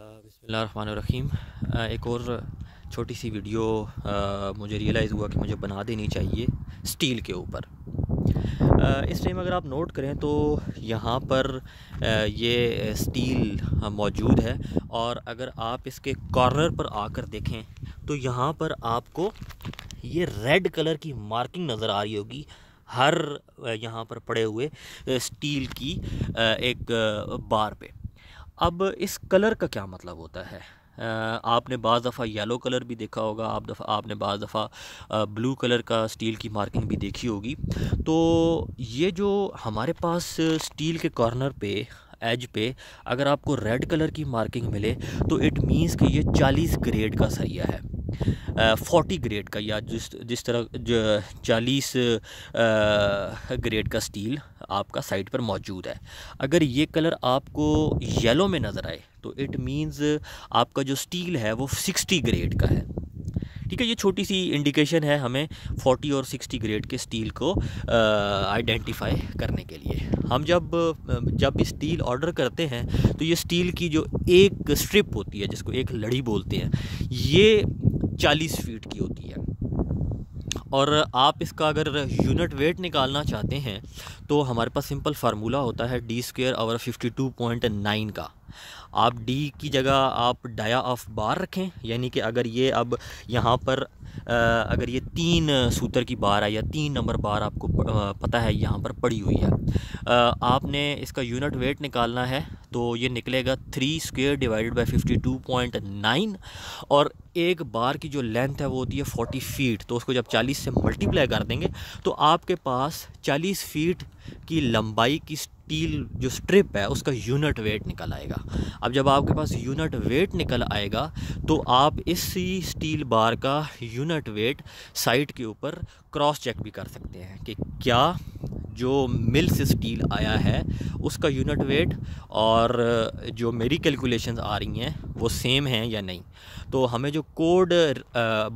बिस्मिल्लाहिर्रहमानिर्रहीम। एक और छोटी सी वीडियो मुझे रियलाइज़ हुआ कि मुझे बना देनी चाहिए स्टील के ऊपर। इस टाइम अगर आप नोट करें तो यहाँ पर ये स्टील मौजूद है, और अगर आप इसके कॉर्नर पर आकर देखें तो यहाँ पर आपको ये रेड कलर की मार्किंग नज़र आ रही होगी हर यहाँ पर पड़े हुए स्टील की एक बार पे। अब इस कलर का क्या मतलब होता है? आपने बाज़ दफ़ा येलो कलर भी देखा होगा, आपने बाज़ दफ़ा ब्लू कलर का स्टील की मार्किंग भी देखी होगी। तो ये जो हमारे पास स्टील के कॉर्नर पे एज पे अगर आपको रेड कलर की मार्किंग मिले तो इट मींस कि ये 40 ग्रेड का सरिया है, 40 ग्रेड का, या जिस तरह 40 ग्रेड का स्टील आपका साइट पर मौजूद है। अगर ये कलर आपको येलो में नज़र आए तो इट मींस आपका जो स्टील है वो 60 ग्रेड का है। ठीक है, ये छोटी सी इंडिकेशन है हमें 40 और 60 ग्रेड के स्टील को आइडेंटिफाई करने के लिए। हम जब स्टील ऑर्डर करते हैं तो ये स्टील की जो एक स्ट्रिप होती है, जिसको एक लड़ी बोलते हैं, ये 40 फीट की होती है। और आप इसका अगर यूनिट वेट निकालना चाहते हैं तो हमारे पास सिंपल फार्मूला होता है D²/52.9 का। आप D की जगह आप डाया ऑफ बार रखें, यानी कि अगर ये अब यहाँ पर अगर ये 3 सूतर की बार है या 3 नंबर बार आपको पता है यहाँ पर पड़ी हुई है, आपने इसका यूनिट वेट निकालना है तो ये निकलेगा 3² / 52.9। और एक बार की जो लेंथ है वो होती है 40 फीट, तो उसको जब 40 से मल्टीप्लाई कर देंगे तो आपके पास 40 फीट की लंबाई की स्टील जो स्ट्रिप है उसका यूनिट वेट निकल आएगा। अब जब आपके पास यूनिट वेट निकल आएगा तो आप इसी स्टील बार का यूनिट वेट साइट के ऊपर क्रॉस चेक भी कर सकते हैं कि क्या जो मिल से स्टील आया है उसका यूनिट वेट और जो मेरी कैलकुलेशंस आ रही हैं वो सेम हैं या नहीं। तो हमें जो कोड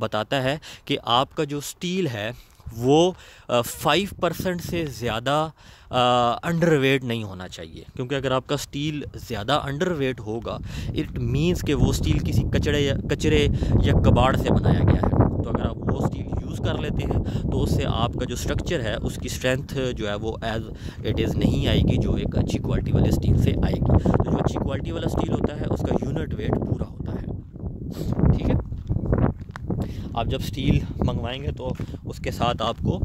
बताता है कि आपका जो स्टील है वो 5% से ज़्यादा अंडरवेट नहीं होना चाहिए, क्योंकि अगर आपका स्टील ज़्यादा अंडरवेट होगा इट मींस कि वो स्टील किसी कचरे या कबाड़ से बनाया गया है। तो अगर आप वो स्टील यूज़ कर लेते हैं तो उससे आपका जो स्ट्रक्चर है उसकी स्ट्रेंथ जो है वो एज इट इज़ नहीं आएगी, जो एक अच्छी क्वालिटी वाले स्टील से आएगी। तो जो अच्छी क्वालिटी वाला स्टील होता है उसका यूनिट वेट पूरा होता है। ठीक है, आप जब स्टील मंगवाएंगे तो उसके साथ आपको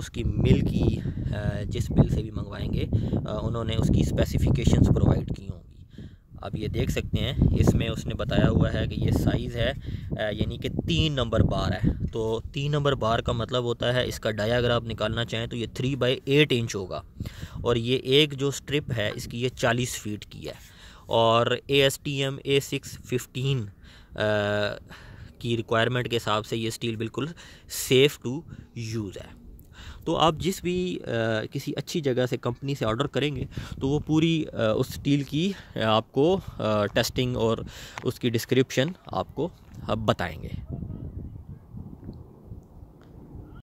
उसकी मिल की जिस मिल से भी मंगवाएंगे उन्होंने उसकी स्पेसिफिकेशंस प्रोवाइड की होंगी। आप ये देख सकते हैं, इसमें उसने बताया हुआ है कि ये साइज़ है, यानी कि 3 नंबर बार है। तो 3 नंबर बार का मतलब होता है, इसका डाया अगर आप निकालना चाहें तो ये 3/8 इंच होगा, और ये एक जो स्ट्रिप है इसकी ये 40 फीट की है। और ASTM A615 की रिक्वायरमेंट के हिसाब से ये स्टील बिल्कुल सेफ़ टू यूज़ है। तो आप जिस भी किसी अच्छी जगह से कंपनी से ऑर्डर करेंगे तो वो पूरी उस स्टील की आपको टेस्टिंग और उसकी डिस्क्रिप्शन आपको बताएंगे।